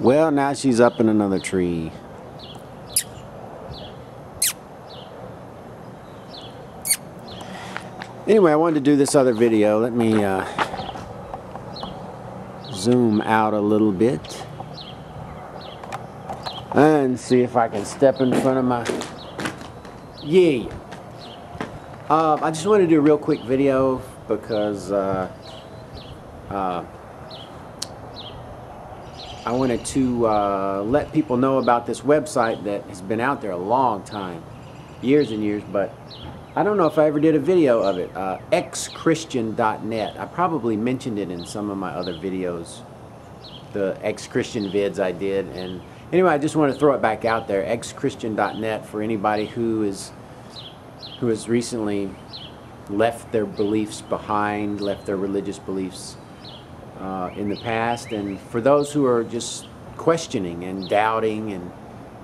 Well, now she's up in another tree. Anyway, I wanted to do this other video. Let me zoom out a little bit and see if I can step in front of my... Yeah. I just wanted to do a real quick video because I wanted to let people know about this website that has been out there a long time, years and years, but I don't know if I ever did a video of it. ExChristian.Net. I probably mentioned it in some of my other videos, the ex-Christian vids I did. And anyway, I just want to throw it back out there, ExChristian.Net, for anybody who has recently left their beliefs behind, left their religious beliefs in the past, and for those who are just questioning and doubting and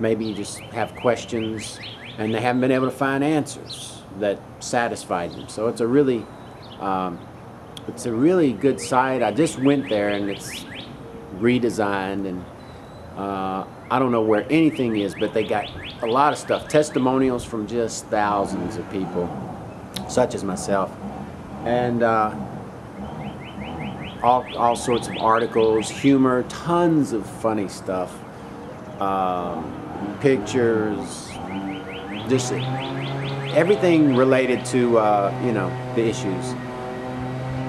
maybe just have questions and they haven't been able to find answers that satisfy them. So it's a really good site. I just went there and it's redesigned, and I don't know where anything is, but they got a lot of stuff, testimonials from just thousands of people, such as myself, and all sorts of articles, humor, tons of funny stuff, pictures, just everything related to you know, the issues.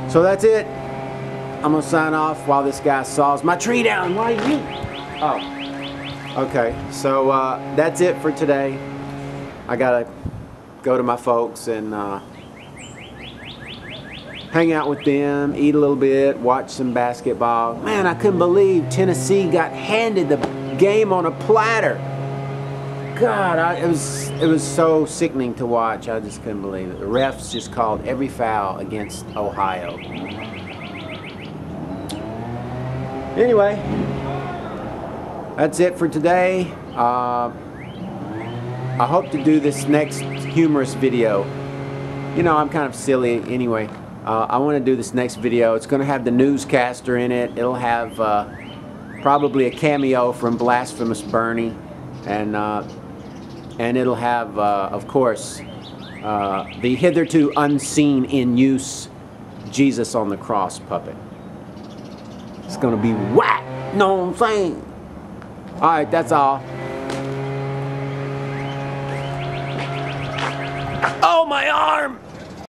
So that's it. I'm gonna sign off while this guy saws my tree down. Why you? Oh. Okay, so that's it for today. I gotta go to my folks and hang out with them, eat a little bit, watch some basketball. Man, I couldn't believe Tennessee got handed the game on a platter. God, it was so sickening to watch. I just couldn't believe it. The refs just called every foul against Ohio. Anyway. That's it for today. I hope to do this next humorous video. You know, I'm kind of silly anyway. I want to do this next video. It's going to have the newscaster in it. It'll have probably a cameo from Blasphemous Bernie, and it'll have, of course, the hitherto unseen in use Jesus on the cross puppet. It's going to be whack. Know what I'm saying? All right, that's all. Oh, my arm!